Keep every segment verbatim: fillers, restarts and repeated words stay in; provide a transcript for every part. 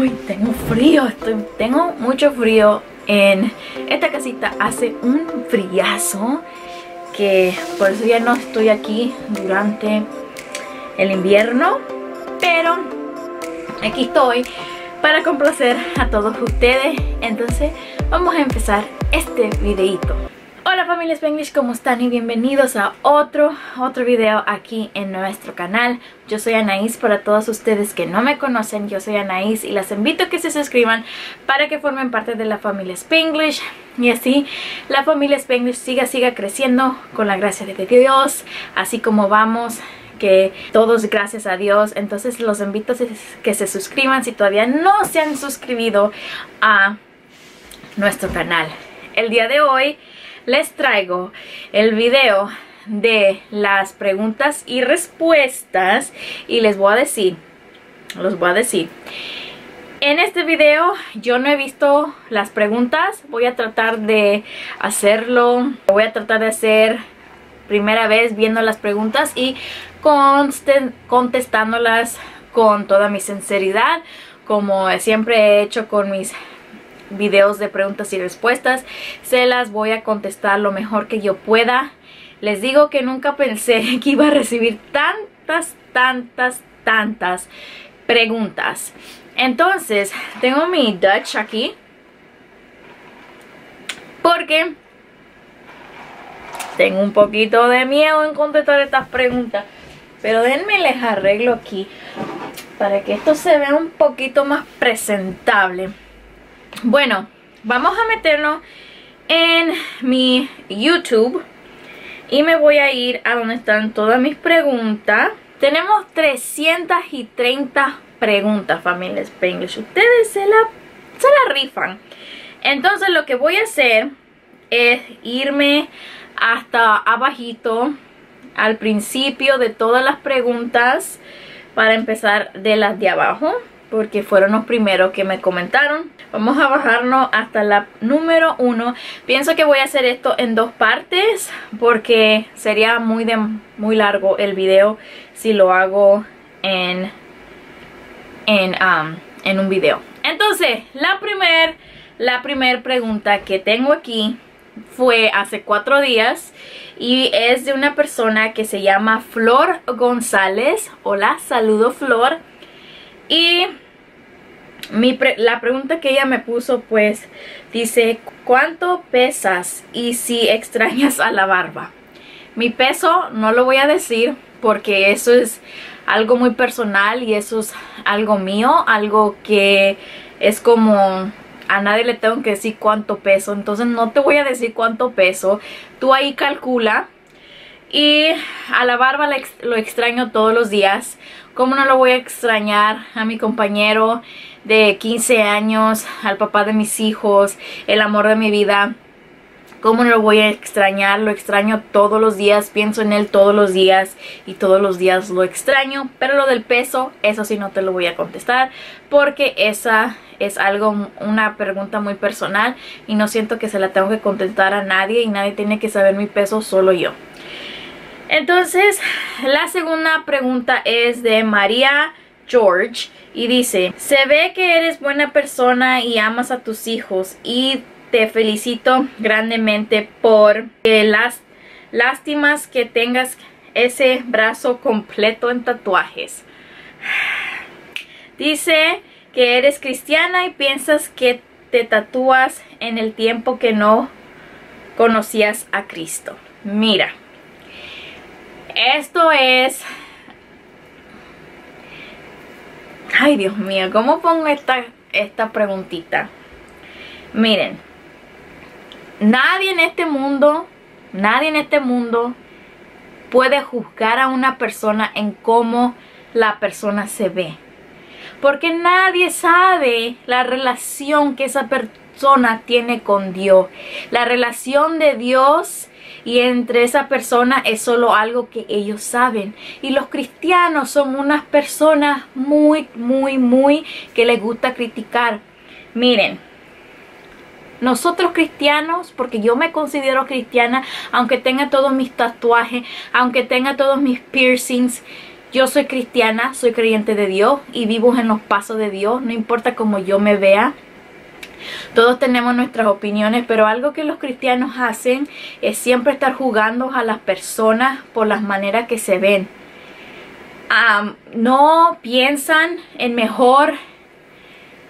Uy, tengo frío, estoy, tengo mucho frío en esta casita. Hace un friazo que por eso ya no estoy aquí durante el invierno. Pero aquí estoy para complacer a todos ustedes. Entonces vamos a empezar este videito. Hola familia Spanglish, ¿cómo están? Y bienvenidos a otro, otro video aquí en nuestro canal. Yo soy Anaís, para todos ustedes que no me conocen, yo soy Anaís y las invito a que se suscriban para que formen parte de la familia Spanglish. Y así la familia Spanglish siga, siga creciendo con la gracia de Dios, así como vamos, que todos gracias a Dios. Entonces los invito a que se suscriban si todavía no se han suscribido a nuestro canal. El día de hoy les traigo el video de las preguntas y respuestas y les voy a decir, los voy a decir. En este video yo no he visto las preguntas, voy a tratar de hacerlo, voy a tratar de hacer primera vez viendo las preguntas y contestándolas con toda mi sinceridad, como siempre he hecho con mis videos de preguntas y respuestas. Se las voy a contestar lo mejor que yo pueda. Les digo que nunca pensé que iba a recibir tantas, tantas, tantas preguntas. Entonces, tengo mi Dutch aquí porque tengo un poquito de miedo en contestar estas preguntas. Pero déjenme les arreglo aquí para que esto se vea un poquito más presentable. Bueno, vamos a meternos en mi YouTube y me voy a ir a donde están todas mis preguntas. Tenemos trescientas treinta preguntas, familia Spanglish. Ustedes se la, se la rifan. Entonces lo que voy a hacer es irme hasta abajito, al principio de todas las preguntas, para empezar de las de abajo, porque fueron los primeros que me comentaron. Vamos a bajarnos hasta la número uno. Pienso que voy a hacer esto en dos partes, porque sería muy, de, muy largo el video si lo hago en, en, um, en un video. Entonces, la primer, la primer pregunta que tengo aquí fue hace cuatro días y es de una persona que se llama Flor González. Hola, saludo Flor. Y mi pre la pregunta que ella me puso, pues, dice: ¿cuánto pesas y si extrañas a la barba? Mi peso no lo voy a decir porque eso es algo muy personal y eso es algo mío, algo que es como a nadie le tengo que decir cuánto peso. Entonces no te voy a decir cuánto peso, tú ahí calcula. Y a la barba lo extraño todos los días. ¿Cómo no lo voy a extrañar a mi compañero de quince años, al papá de mis hijos, el amor de mi vida? ¿Cómo no lo voy a extrañar? Lo extraño todos los días, pienso en él todos los días y todos los días lo extraño. Pero lo del peso, eso sí no te lo voy a contestar porque esa es algo, una pregunta muy personal y no siento que se la tengo que contestar a nadie y nadie tiene que saber mi peso, solo yo. Entonces, la segunda pregunta es de María George y dice: se ve que eres buena persona y amas a tus hijos y te felicito grandemente por eh, las lástimas que tengas ese brazo completo en tatuajes. Dice que eres cristiana y piensas que te tatúas en el tiempo que no conocías a Cristo. Mira, esto es... ay, Dios mío, ¿cómo pongo esta, esta preguntita? Miren, nadie en este mundo, nadie en este mundo puede juzgar a una persona en cómo la persona se ve, porque nadie sabe la relación que esa persona tiene con Dios. La relación de Dios y entre esa persona es solo algo que ellos saben. Y los cristianos son unas personas muy, muy, muy que les gusta criticar. Miren, nosotros cristianos, porque yo me considero cristiana, aunque tenga todos mis tatuajes, aunque tenga todos mis piercings, Yo soy cristiana, soy creyente de Dios y vivo en los pasos de Dios, no importa cómo yo me vea. Todos tenemos nuestras opiniones, pero algo que los cristianos hacen es siempre estar jugando a las personas por las maneras que se ven. Um, no piensan en mejor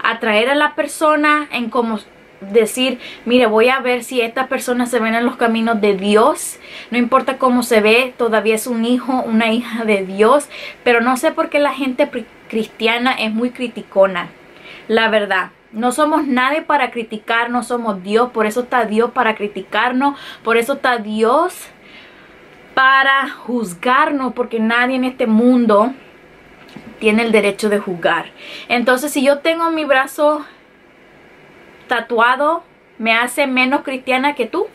atraer a la persona, en cómo decir, mire, voy a ver si esta persona se ven en los caminos de Dios. No importa cómo se ve, todavía es un hijo, una hija de Dios. Pero no sé por qué la gente cristiana es muy criticona, la verdad. No somos nadie para criticar, no somos Dios, por eso está Dios para criticarnos, por eso está Dios para juzgarnos, porque nadie en este mundo tiene el derecho de juzgar. Entonces, si yo tengo mi brazo tatuado, ¿me hace menos cristiana que tú?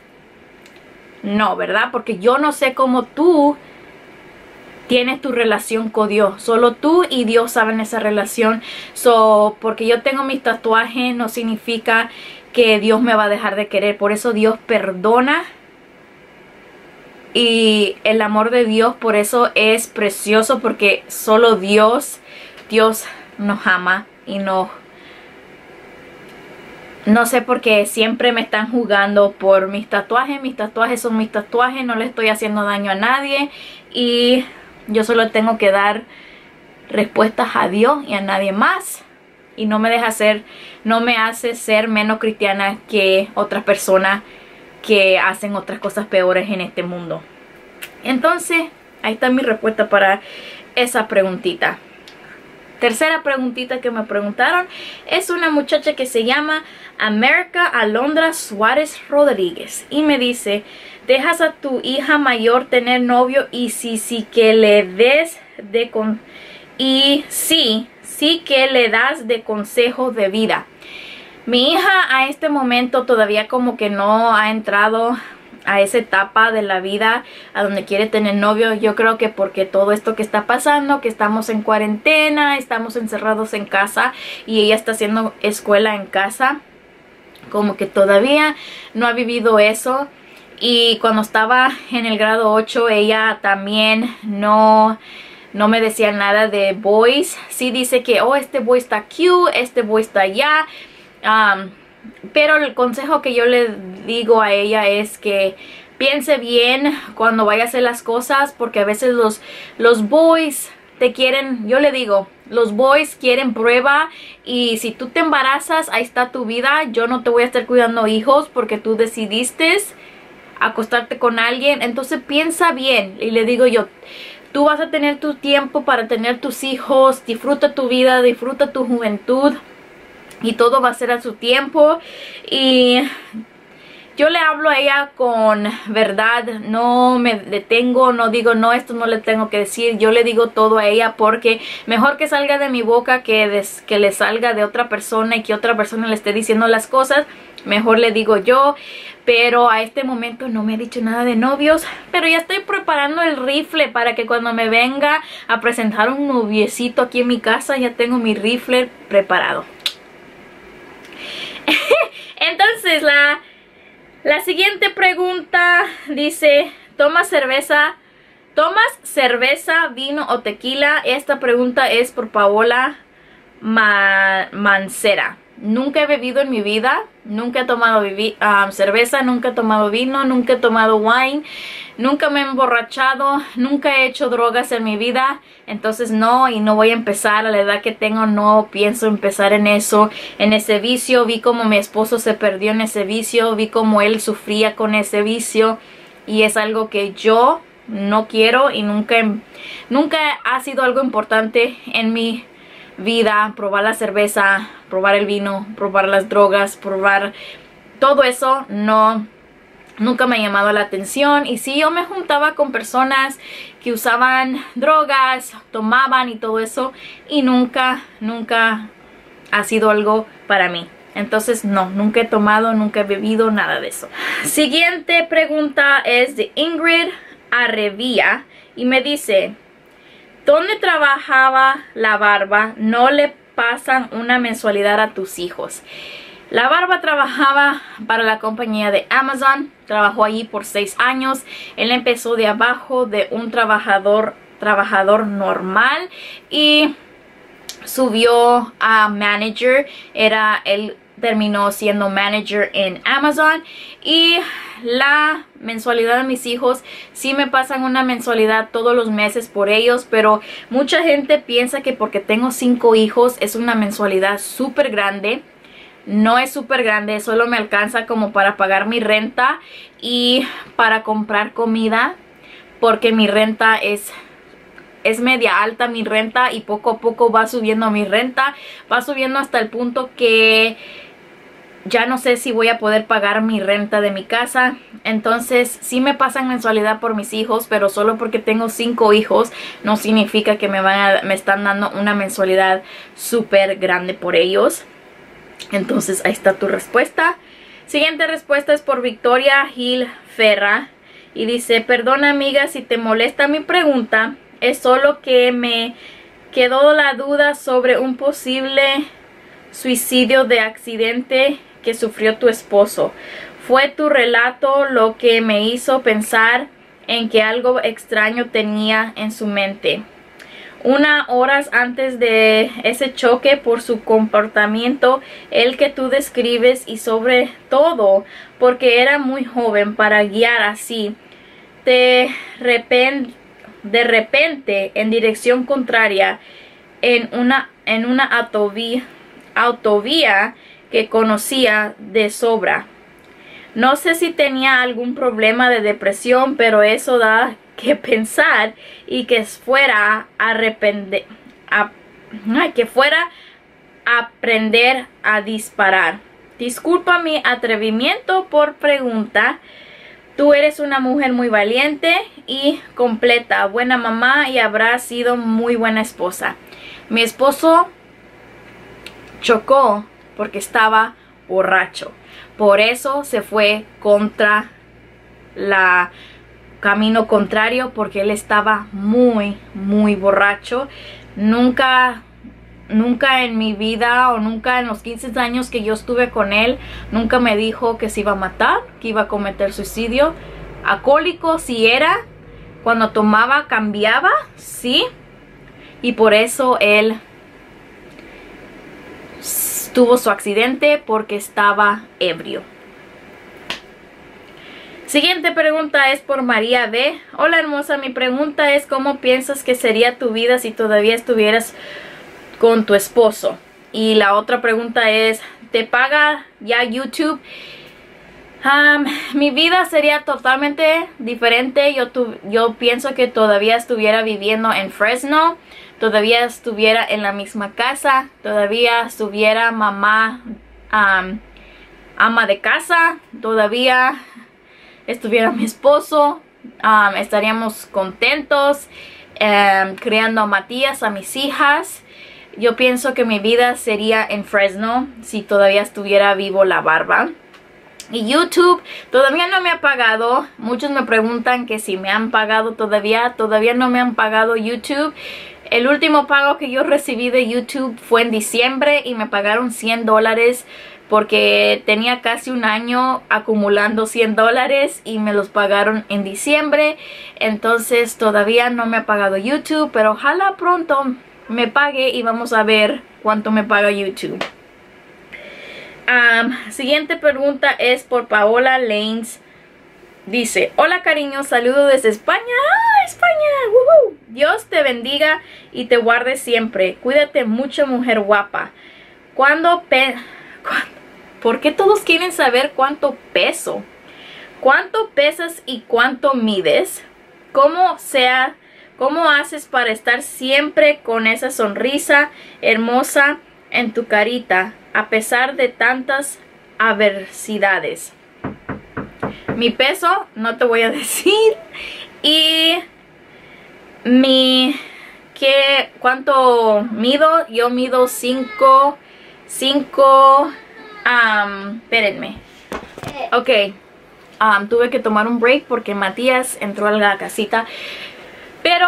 No, ¿verdad? Porque yo no sé cómo tú tienes tu relación con Dios. Solo tú y Dios saben esa relación. So, porque yo tengo mis tatuajes no significa que Dios me va a dejar de querer. Por eso Dios perdona. Y el amor de Dios por eso es precioso, porque solo Dios, Dios nos ama y nos... No sé por qué siempre me están jugando por mis tatuajes. Mis tatuajes son mis tatuajes, no le estoy haciendo daño a nadie. Y... yo solo tengo que dar respuestas a Dios y a nadie más. Y no me deja ser, no me hace ser menos cristiana que otras personas que hacen otras cosas peores en este mundo. Entonces, ahí está mi respuesta para esa preguntita. Tercera preguntita que me preguntaron es una muchacha que se llama América Alondra Suárez Rodríguez. Y me dice... ¿dejas a tu hija mayor tener novio y sí, sí que le des de con y sí, sí que le das de consejos de vida? Mi hija a este momento todavía como que no ha entrado a esa etapa de la vida a donde quiere tener novio. Yo creo que porque todo esto que está pasando, que estamos en cuarentena, estamos encerrados en casa y ella está haciendo escuela en casa, como que todavía no ha vivido eso. Y cuando estaba en el grado ocho, ella también no, no me decía nada de boys. Sí dice que, oh, este boy está cute, este boy está allá. Um, pero el consejo que yo le digo a ella es que piense bien cuando vaya a hacer las cosas, porque a veces los, los boys te quieren, yo le digo, los boys quieren prueba, y si tú te embarazas, ahí está tu vida. Yo no te voy a estar cuidando hijos porque tú decidiste acostarte con alguien. Entonces piensa bien. Y le digo yo, tú vas a tener tu tiempo para tener tus hijos, disfruta tu vida, disfruta tu juventud, y todo va a ser a su tiempo. Y yo le hablo a ella con verdad, no me detengo, no digo, no, esto no le tengo que decir. Yo le digo todo a ella, porque mejor que salga de mi boca que, des, que le salga de otra persona y que otra persona le esté diciendo las cosas. Mejor le digo yo. Pero a este momento no me ha dicho nada de novios, pero ya estoy preparando el rifle para que cuando me venga a presentar un noviecito aquí en mi casa, ya tengo mi rifle preparado. Entonces la, la siguiente pregunta dice, ¿tomas cerveza? ¿Tomas cerveza, vino o tequila? Esta pregunta es por Paola Ma- Mancera. Nunca he bebido en mi vida, nunca he tomado um, cerveza, nunca he tomado vino, nunca he tomado wine, nunca me he emborrachado, nunca he hecho drogas en mi vida. Entonces no, y no voy a empezar, a la edad que tengo no pienso empezar en eso, en ese vicio. Vi como mi esposo se perdió en ese vicio, vi como él sufría con ese vicio, y es algo que yo no quiero y nunca, nunca ha sido algo importante en mi vida, probar la cerveza, probar el vino, probar las drogas, probar todo eso. No, nunca me ha llamado la atención. Y si yo me juntaba con personas que usaban drogas, tomaban y todo eso, y nunca, nunca ha sido algo para mí. Entonces no, nunca he tomado, nunca he bebido, nada de eso. Siguiente pregunta es de Ingrid Arrevía y me dice, ¿dónde trabajaba la Barba? No le pasan una mensualidad a tus hijos. La Barba trabajaba para la compañía de Amazon. Trabajó allí por seis años. Él empezó de abajo, de un trabajador trabajador normal y subió a manager. Era el terminó siendo manager en Amazon. Y la mensualidad de mis hijos, sí me pasan una mensualidad todos los meses por ellos, pero mucha gente piensa que porque tengo cinco hijos es una mensualidad súper grande. No es súper grande, solo me alcanza como para pagar mi renta y para comprar comida, porque mi renta es... es media alta mi renta, y poco a poco va subiendo mi renta. Va subiendo hasta el punto que ya no sé si voy a poder pagar mi renta de mi casa. Entonces sí me pasan mensualidad por mis hijos, pero solo porque tengo cinco hijos no significa que me van a, me están dando una mensualidad súper grande por ellos. Entonces ahí está tu respuesta. Siguiente respuesta es por Victoria Gil Ferra. Y dice, perdona amiga si te molesta mi pregunta. Es solo que me quedó la duda sobre un posible suicidio de accidente que sufrió tu esposo. Fue tu relato lo que me hizo pensar en que algo extraño tenía en su mente. Unas horas antes de ese choque, por su comportamiento, el que tú describes, y sobre todo porque era muy joven para guiar así, de repente... de repente en dirección contraria en una, en una autovía, autovía que conocía de sobra. No sé si tenía algún problema de depresión, pero eso da que pensar, y que fuera a arrepender, a, que fuera a aprender a disparar. Disculpa mi atrevimiento por pregunta. Tú eres una mujer muy valiente y completa, buena mamá, y habrás sido muy buena esposa. Mi esposo chocó porque estaba borracho. Por eso se fue contra la camino contrario, porque él estaba muy, muy borracho. Nunca... Nunca en mi vida, o nunca en los quince años que yo estuve con él, nunca me dijo que se iba a matar, que iba a cometer suicidio. Alcohólico sí era, cuando tomaba cambiaba, sí, y por eso él tuvo su accidente, porque estaba ebrio. Siguiente pregunta es por María B. Hola hermosa, mi pregunta es ¿cómo piensas que sería tu vida si todavía estuvieras con tu esposo? Y la otra pregunta es, ¿te paga ya YouTube? Um, mi vida sería totalmente diferente. Yo, tu, yo pienso que todavía estuviera viviendo en Fresno, todavía estuviera en la misma casa, todavía estuviera mamá, um, ama de casa, todavía estuviera mi esposo, um, estaríamos contentos, um, criando a Matías, a mis hijas. Yo pienso que mi vida sería en Fresno si todavía estuviera vivo la barba. Y YouTube todavía no me ha pagado. Muchos me preguntan que si me han pagado todavía. Todavía no me han pagado YouTube. El último pago que yo recibí de YouTube fue en diciembre y me pagaron cien dólares, porque tenía casi un año acumulando cien dólares y me los pagaron en diciembre. Entonces todavía no me ha pagado YouTube, pero ojalá pronto me pague y vamos a ver cuánto me paga YouTube. Um, siguiente pregunta es por Paola Lanes. Dice, hola cariño, saludo desde España. ¡Ah, España! ¡Woohoo! Dios te bendiga y te guarde siempre. Cuídate mucho, mujer guapa. ¿Cuándo pe ¿Cuándo? ¿Por qué todos quieren saber cuánto peso? ¿Cuánto pesas y cuánto mides? ¿Cómo sea... ¿Cómo haces para estar siempre con esa sonrisa hermosa en tu carita, a pesar de tantas adversidades? Mi peso, no te voy a decir. Y mi... ¿qué, ¿Cuánto mido? Yo mido cinco... cinco... Um, espérenme. Ok. Um, tuve que tomar un break porque Matías entró a la casita. Pero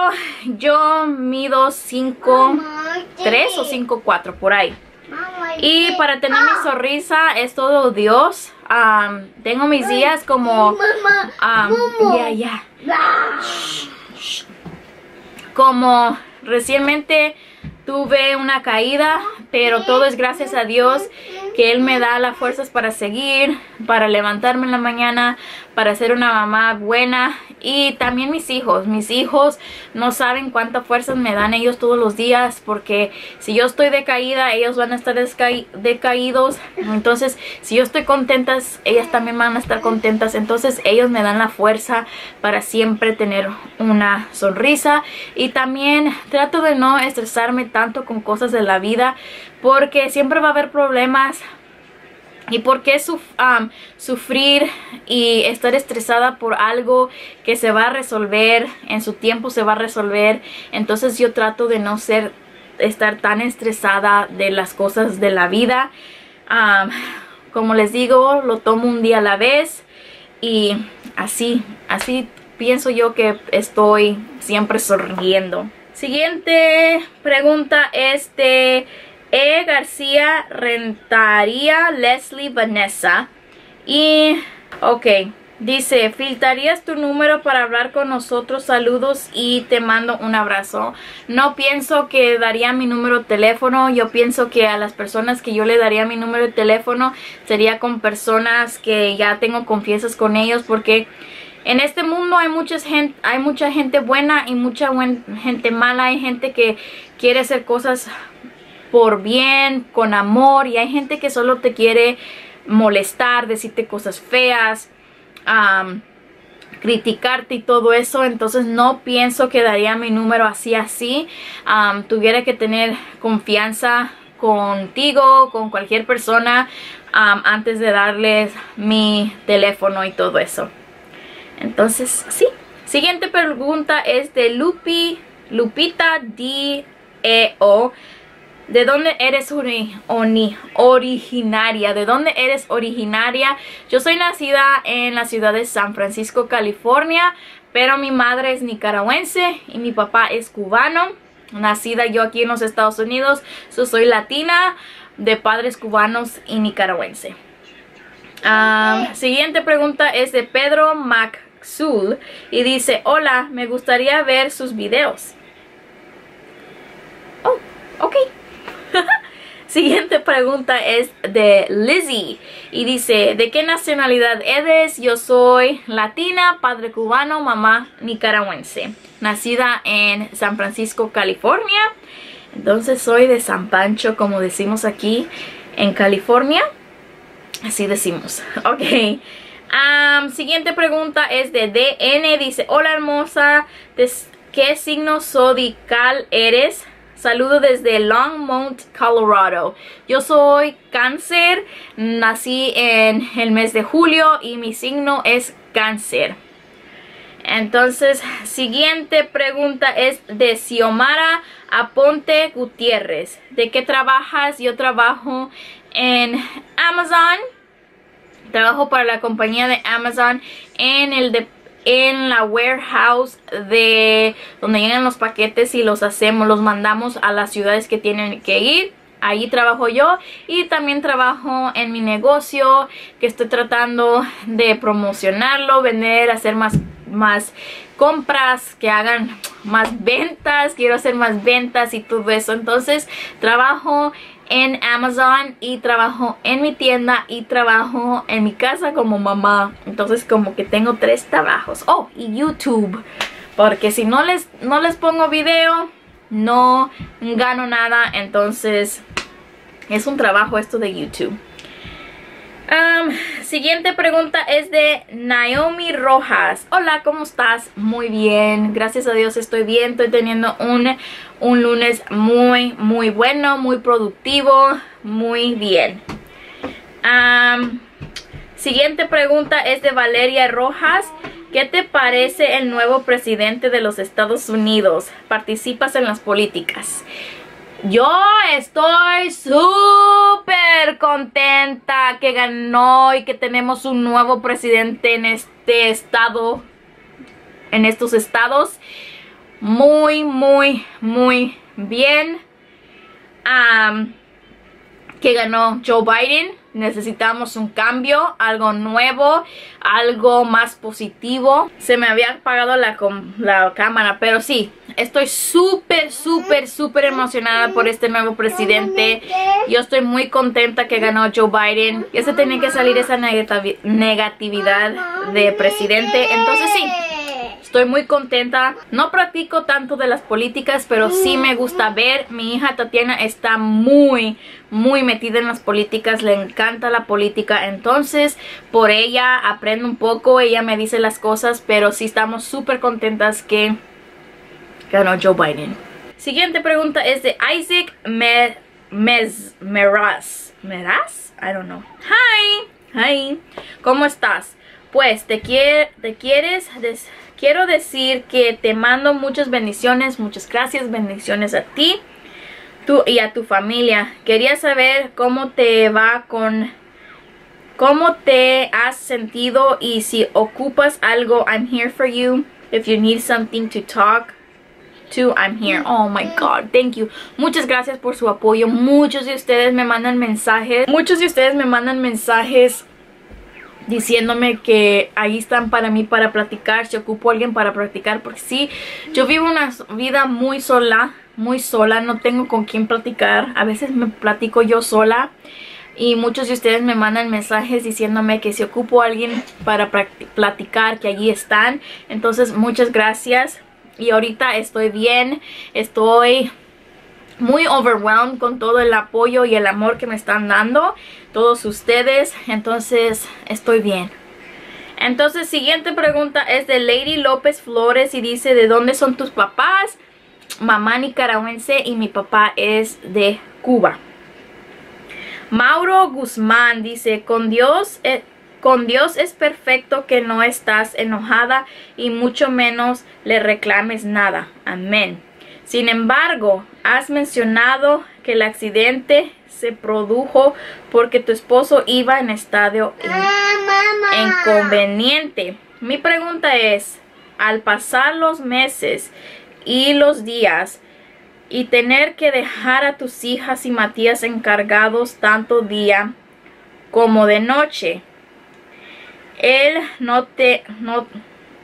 yo mido cinco tres o cinco cuatro, por ahí. Y para tener mi sonrisa es todo Dios. Um, tengo mis días como... Um, ya, yeah, ya. Yeah. como recientemente tuve una caída, pero todo es gracias a Dios que Él me da las fuerzas para seguir, para levantarme en la mañana, para ser una mamá buena. Y también mis hijos, mis hijos no saben cuántas fuerzas me dan ellos todos los días, porque si yo estoy decaída, ellos van a estar decaídos. Entonces, si yo estoy contenta, ellas también van a estar contentas. Entonces, ellos me dan la fuerza para siempre tener una sonrisa. Y también trato de no estresarme tanto con cosas de la vida, porque siempre va a haber problemas. ¿Y por qué suf um, sufrir y estar estresada por algo que se va a resolver? En su tiempo se va a resolver. Entonces yo trato de no ser, estar tan estresada de las cosas de la vida. Um, como les digo, lo tomo un día a la vez. Y así, así pienso yo que estoy siempre sonriendo. Siguiente pregunta es de E. García Rentaría Leslie Vanessa. Y, ok, dice, ¿filtrarías tu número para hablar con nosotros? Saludos y te mando un abrazo. No pienso que daría mi número de teléfono. Yo pienso que a las personas que yo le daría mi número de teléfono sería con personas que ya tengo confianzas con ellos, porque en este mundo hay mucha gente, hay mucha gente buena y mucha buen, gente mala. Hay gente que quiere hacer cosas por bien, con amor, y hay gente que solo te quiere molestar, decirte cosas feas, um, criticarte y todo eso. Entonces no pienso que daría mi número así así. Um, tuviera que tener confianza contigo, con cualquier persona, um, antes de darles mi teléfono y todo eso. Entonces sí. Siguiente pregunta es de Lupi, Lupita D E O. ¿De dónde eres ori oni originaria? ¿De dónde eres originaria? Yo soy nacida en la ciudad de San Francisco, California, pero mi madre es nicaragüense y mi papá es cubano. Nacida yo aquí en los Estados Unidos, yo soy latina, de padres cubanos y nicaragüense. Um, siguiente pregunta es de Pedro Maxul y dice, hola, me gustaría ver sus videos. Oh, ok. Siguiente pregunta es de Lizzie y dice, ¿de qué nacionalidad eres? Yo soy latina, padre cubano, mamá nicaragüense, nacida en San Francisco, California. Entonces soy de San Pancho, como decimos aquí en California, así decimos. Ok. Um, siguiente pregunta es de D N, dice, hola hermosa, ¿qué signo zodiacal eres? Saludo desde Longmont, Colorado. Yo soy cáncer, nací en el mes de julio y mi signo es cáncer. Entonces, siguiente pregunta es de Xiomara Aponte Gutiérrez. ¿De qué trabajas? Yo trabajo en Amazon. Trabajo para la compañía de Amazon en el departamento, en la warehouse de donde llegan los paquetes y los hacemos, los mandamos a las ciudades que tienen que ir. Ahí trabajo yo y también trabajo en mi negocio que estoy tratando de promocionarlo, vender, hacer más, más compras, que hagan más ventas, quiero hacer más ventas y todo eso. Entonces trabajo en Amazon y trabajo en mi tienda y trabajo en mi casa como mamá. Entonces como que tengo tres trabajos. Oh, y YouTube, porque si no les, no les pongo video, no gano nada. Entonces es un trabajo esto de YouTube. Um, siguiente pregunta es de Naomi Rojas. Hola, ¿cómo estás? Muy bien, gracias a Dios estoy bien. Estoy teniendo un, un lunes muy, muy bueno, muy productivo, muy bien. Um, siguiente pregunta es de Valeria Rojas. ¿Qué te parece el nuevo presidente de los Estados Unidos? ¿Participas en las políticas? Yo estoy súper contenta que ganó y que tenemos un nuevo presidente en este estado, en estos estados. Muy, muy, muy bien. Um, que ganó Joe Biden. Necesitamos un cambio, algo nuevo, algo más positivo. Se me había apagado la, la cámara, pero sí, estoy súper, súper, súper emocionada por este nuevo presidente. Yo estoy muy contenta que ganó Joe Biden. Ya se tenía que salir esa negatividad de presidente. Entonces sí, estoy muy contenta. No practico tanto de las políticas, pero sí me gusta ver. Mi hija Tatiana está muy, muy metida en las políticas. Le encanta la política. Entonces, por ella aprendo un poco. Ella me dice las cosas, pero sí estamos súper contentas que ganó Joe Biden. Siguiente pregunta es de Isaac Me Meraz. ¿Meraz? I don't know. Hi. Hi. ¿Cómo estás? Pues, te, quiere, te quieres... Des Quiero decir que te mando muchas bendiciones, muchas gracias, bendiciones a ti tú y a tu familia. Quería saber cómo te va con, cómo te has sentido y si ocupas algo, I'm here for you. If you need something to talk to, I'm here. Oh my God, thank you. Muchas gracias por su apoyo. Muchos de ustedes me mandan mensajes, muchos de ustedes me mandan mensajes. diciéndome que ahí están para mí, para platicar, si ocupo a alguien para platicar. Porque sí, yo vivo una vida muy sola, muy sola, no tengo con quién platicar. A veces me platico yo sola y muchos de ustedes me mandan mensajes diciéndome que si ocupo a alguien para platicar, que allí están. Entonces, muchas gracias. Y ahorita estoy bien, estoy... muy overwhelmed con todo el apoyo y el amor que me están dando todos ustedes. Entonces, estoy bien. Entonces, siguiente pregunta es de Lady López Flores y dice, ¿de dónde son tus papás? Mamá nicaragüense y mi papá es de Cuba. Mauro Guzmán dice, con Dios, eh, con Dios es perfecto que no estás enojada y mucho menos le reclames nada. Amén. Sin embargo, has mencionado que el accidente se produjo porque tu esposo iba en estado inconveniente. Mi pregunta es, al pasar los meses y los días y tener que dejar a tus hijas y Matías encargados tanto día como de noche, él no te, no,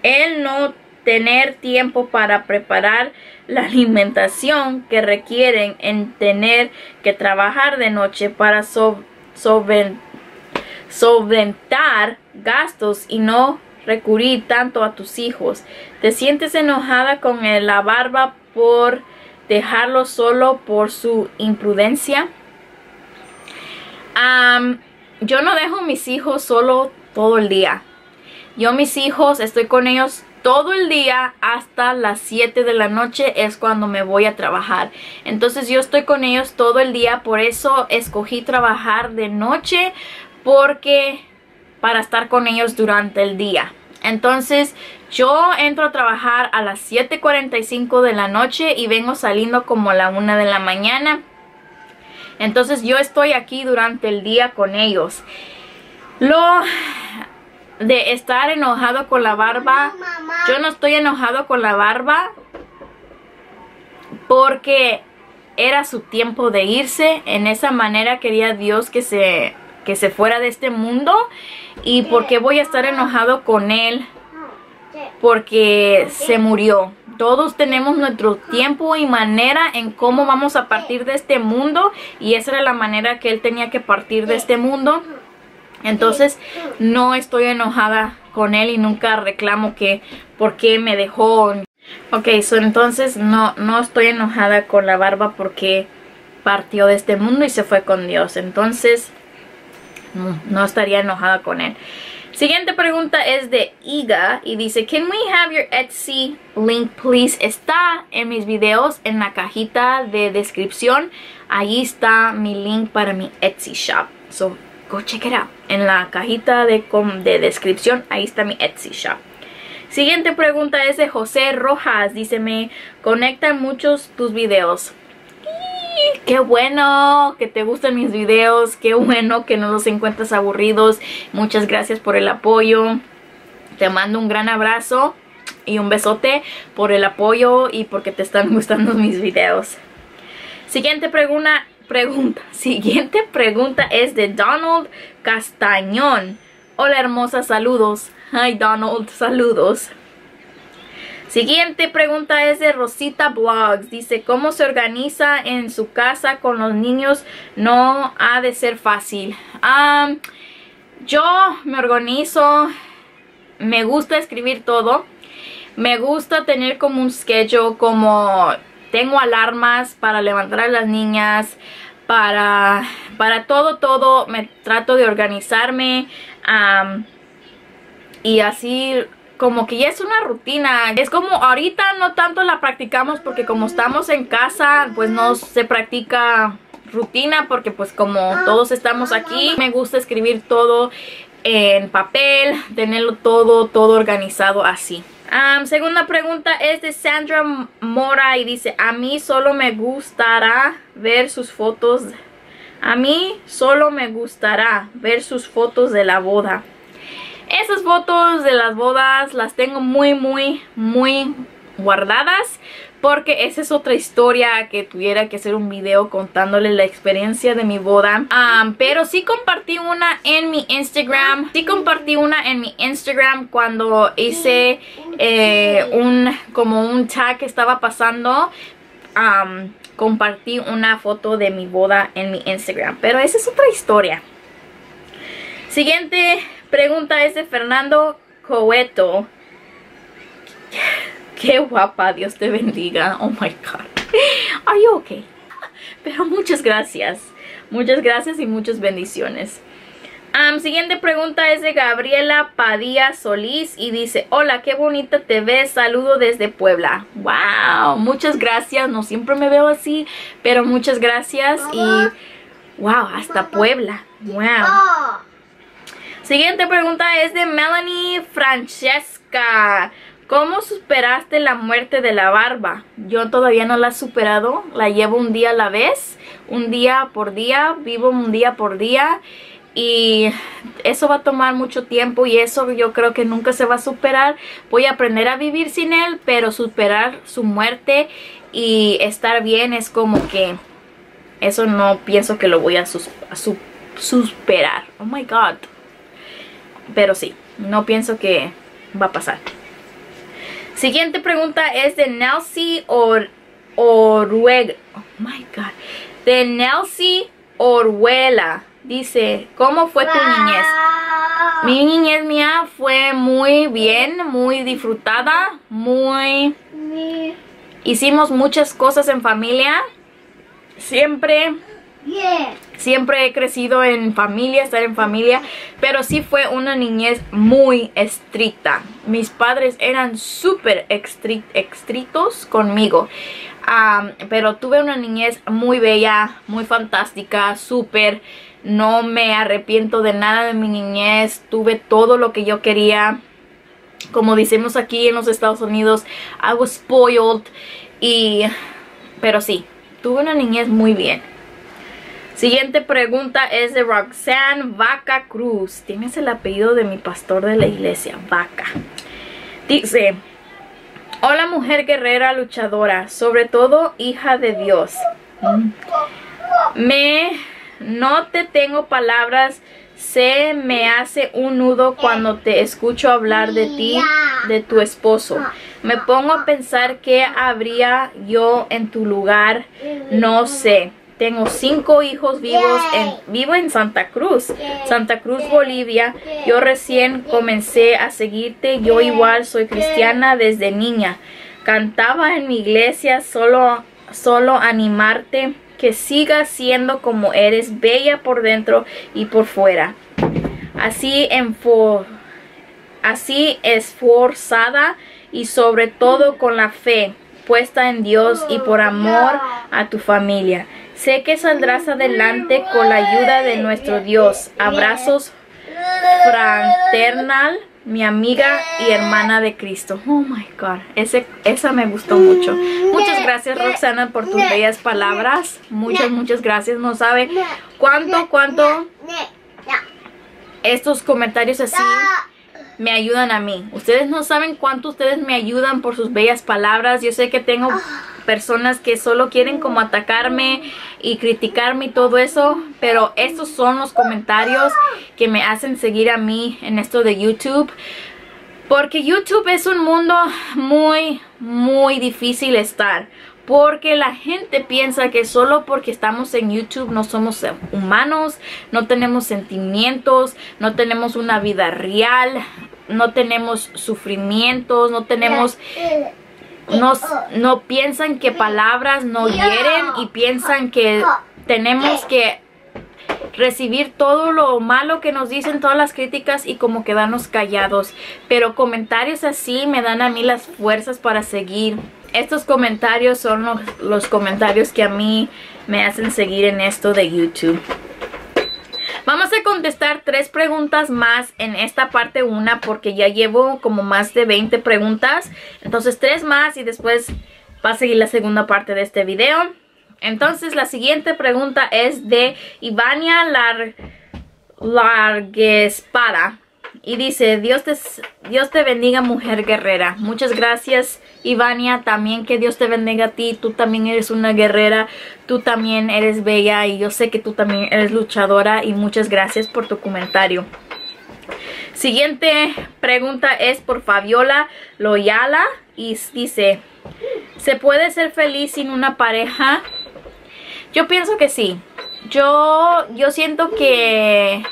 él no tener tiempo para preparar la alimentación que requieren en tener que trabajar de noche para solventar gastos y no recurrir tanto a tus hijos. ¿Te sientes enojada con la barba por dejarlo solo por su imprudencia? Um, yo no dejo a mis hijos solo todo el día. Yo mis hijos estoy con ellos todo el día hasta las siete de la noche es cuando me voy a trabajar. Entonces yo estoy con ellos todo el día. Por eso escogí trabajar de noche. Porque para estar con ellos durante el día. Entonces yo entro a trabajar a las siete cuarenta y cinco de la noche. Y vengo saliendo como a la una de la mañana. Entonces yo estoy aquí durante el día con ellos. Lo... de estar enojado con la barba, yo no estoy enojado con la barba porque era su tiempo de irse. En esa manera quería Dios que se, que se fuera de este mundo. ¿Y por qué voy a estar enojado con él? Porque se murió. Todos tenemos nuestro tiempo y manera en cómo vamos a partir de este mundo. Y esa era la manera que él tenía que partir de este mundo. Entonces, no estoy enojada con él y nunca reclamo que por qué me dejó. Ok, so entonces no, no estoy enojada con la barba porque partió de este mundo y se fue con Dios. Entonces, no, no estaría enojada con él. Siguiente pregunta es de Iga y dice, can we have your Etsy link, please? Está en mis videos, en la cajita de descripción. Ahí está mi link para mi Etsy shop. So, go check it out. En la cajita de, de descripción, ahí está mi Etsy shop. Siguiente pregunta es de José Rojas. Dice, me conectan muchos tus videos. Y qué bueno que te gustan mis videos. Qué bueno que no los encuentras aburridos. Muchas gracias por el apoyo. Te mando un gran abrazo y un besote por el apoyo y porque te están gustando mis videos. Siguiente pregunta. Pregunta. Siguiente pregunta es de Donald Castañón. Hola hermosa, saludos. Hi Donald, saludos. Siguiente pregunta es de Rosita Blogs. Dice, ¿cómo se organiza en su casa con los niños? No ha de ser fácil. Um, yo me organizo. Me gusta escribir todo. Me gusta tener como un schedule, como tengo alarmas para levantar a las niñas, para, para todo, todo. Me trato de organizarme um, y así como que ya es una rutina. Es como ahorita no tanto la practicamos porque como estamos en casa, pues no se practica rutina porque pues como todos estamos aquí. Me gusta escribir todo en papel, tenerlo todo, todo organizado así. Um, segunda pregunta es de Sandra Mora y dice, a mí solo me gustará ver sus fotos. A mí solo me gustará ver sus fotos de la boda. Esas fotos de las bodas las tengo muy, muy, muy guardadas, porque esa es otra historia que tuviera que hacer un video contándole la experiencia de mi boda. Um, pero sí compartí una en mi Instagram. Sí compartí una en mi Instagram cuando hice eh, un como un tag que estaba pasando. Um, compartí una foto de mi boda en mi Instagram. Pero esa es otra historia. Siguiente pregunta es de Fernando Coeto. Qué guapa, Dios te bendiga. Oh my God. Are you okay? Pero muchas gracias. Muchas gracias y muchas bendiciones. Um, siguiente pregunta es de Gabriela Padilla Solís y dice, hola, qué bonita te ves, saludo desde Puebla. Wow, muchas gracias. No siempre me veo así, pero muchas gracias y wow, hasta Puebla. Wow. Siguiente pregunta es de Melanie Francesca. ¿Cómo superaste la muerte de la barba? Yo todavía no la he superado. La llevo un día a la vez. Un día por día. Vivo un día por día. Y eso va a tomar mucho tiempo. Y eso yo creo que nunca se va a superar. Voy a aprender a vivir sin él. Pero superar su muerte y estar bien es como que... Eso no pienso que lo voy a, sus a su superar. Oh my God. Pero sí. No pienso que va a pasar. Siguiente pregunta es de Nelsie Or, Oruega. Oh my God. De Nelsie Orhuela. Dice, ¿cómo fue tu niñez? Mi niñez mía fue muy bien, muy disfrutada, muy... Hicimos muchas cosas en familia. Siempre... Yeah. Siempre he crecido en familia, estar en familia, pero sí fue una niñez muy estricta. Mis padres eran súper estrictos conmigo, um, pero tuve una niñez muy bella, muy fantástica, súper. No me arrepiento de nada de mi niñez, tuve todo lo que yo quería. Como decimos aquí en los Estados Unidos, I was spoiled, y, pero sí, tuve una niñez muy bien. Siguiente pregunta es de Roxanne Vaca Cruz. Tienes el apellido de mi pastor de la iglesia, Vaca. Dice, hola mujer guerrera, luchadora, sobre todo hija de Dios. Mm. Me, no te tengo palabras, se me hace un nudo cuando te escucho hablar de ti, de tu esposo. Me pongo a pensar qué habría yo en tu lugar, no sé. Tengo cinco hijos vivos, en, vivo en Santa Cruz, Santa Cruz, Bolivia. Yo recién comencé a seguirte, yo igual soy cristiana desde niña. Cantaba en mi iglesia, solo, solo animarte que sigas siendo como eres, bella por dentro y por fuera. Así, enfo, así esforzada y sobre todo con la fe puesta en Dios y por amor a tu familia. Sé que saldrás adelante con la ayuda de nuestro Dios. Abrazos fraternal, mi amiga y hermana de Cristo. Oh my God, Ese, esa me gustó mucho. Muchas gracias, Roxana, por tus bellas palabras. Muchas, muchas gracias. No sabe cuánto, cuánto estos comentarios así me ayudan a mí. Ustedes no saben cuánto ustedes me ayudan por sus bellas palabras. Yo sé que tengo personas que solo quieren como atacarme y criticarme y todo eso, pero estos son los comentarios que me hacen seguir a mí en esto de YouTube. Porque YouTube es un mundo muy, muy difícil estar. Porque la gente piensa que solo porque estamos en YouTube no somos humanos, no tenemos sentimientos, no tenemos una vida real, no tenemos sufrimientos, no tenemos... No, no piensan que palabras no hieren y piensan que tenemos que recibir todo lo malo que nos dicen, todas las críticas y como quedarnos callados. Pero comentarios así me dan a mí las fuerzas para seguir. Estos comentarios son los, los comentarios que a mí me hacen seguir en esto de YouTube. Vamos a contestar tres preguntas más en esta parte una porque ya llevo como más de veinte preguntas. Entonces tres más y después va a seguir la segunda parte de este video. Entonces la siguiente pregunta es de Ivania Lar Larguespada. Y dice, Dios te, Dios te bendiga, mujer guerrera. Muchas gracias, Ivania. También que Dios te bendiga a ti. Tú también eres una guerrera. Tú también eres bella. Y yo sé que tú también eres luchadora. Y muchas gracias por tu comentario. Siguiente pregunta es por Fabiola Loyala. Y dice, ¿se puede ser feliz sin una pareja? Yo pienso que sí. Yo, yo siento que...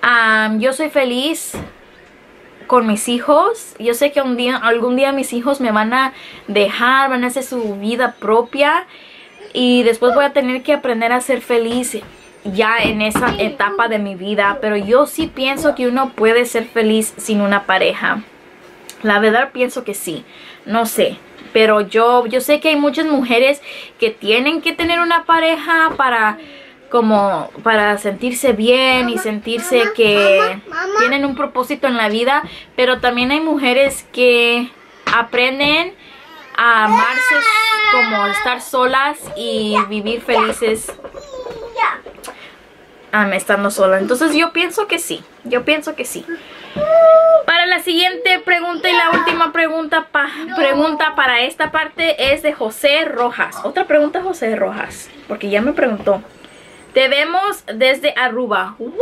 Um, yo soy feliz con mis hijos. Yo sé que un día, algún día mis hijos me van a dejar, van a hacer su vida propia y después voy a tener que aprender a ser feliz ya en esa etapa de mi vida. Pero yo sí pienso que uno puede ser feliz sin una pareja. La verdad pienso que sí. No sé. Pero yo, yo sé que hay muchas mujeres que tienen que tener una pareja para... como para sentirse bien y sentirse que tienen un propósito en la vida. Pero también hay mujeres que aprenden a amarse como estar solas y vivir felices um, estando solas. Entonces yo pienso que sí, yo pienso que sí. Para la siguiente pregunta y la última pregunta, pa, pregunta para esta parte es de José Rojas. Otra pregunta José Rojas, porque ya me preguntó. Te vemos desde Aruba. What?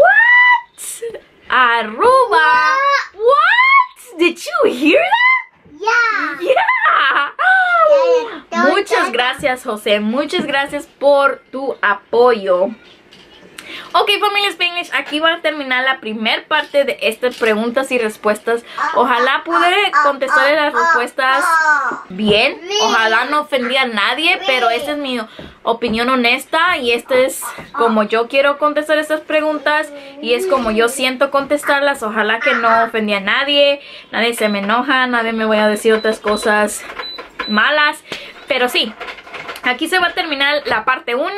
Aruba? What? Did you hear that? Yeah. Yeah. Oh. Muchas gracias, José. Muchas gracias por tu apoyo. Ok, familia Spanglish, aquí va a terminar la primer parte de estas preguntas y respuestas. Ojalá pude contestar las respuestas bien. Ojalá no ofendí a nadie, pero esta es mi opinión honesta y esta es como yo quiero contestar estas preguntas y es como yo siento contestarlas. Ojalá que no ofendí a nadie, nadie se me enoja, nadie me vaya a decir otras cosas malas. Pero sí, aquí se va a terminar la parte uno.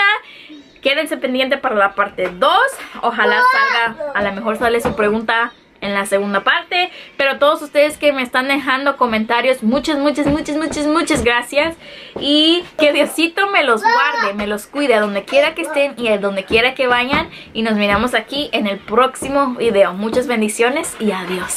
Quédense pendientes para la parte dos. Ojalá salga, a lo mejor sale su pregunta en la segunda parte. Pero todos ustedes que me están dejando comentarios, muchas, muchas, muchas, muchas, muchas gracias. Y que Diosito me los guarde, me los cuide a donde quiera que estén y a donde quiera que vayan. Y nos miramos aquí en el próximo video. Muchas bendiciones y adiós.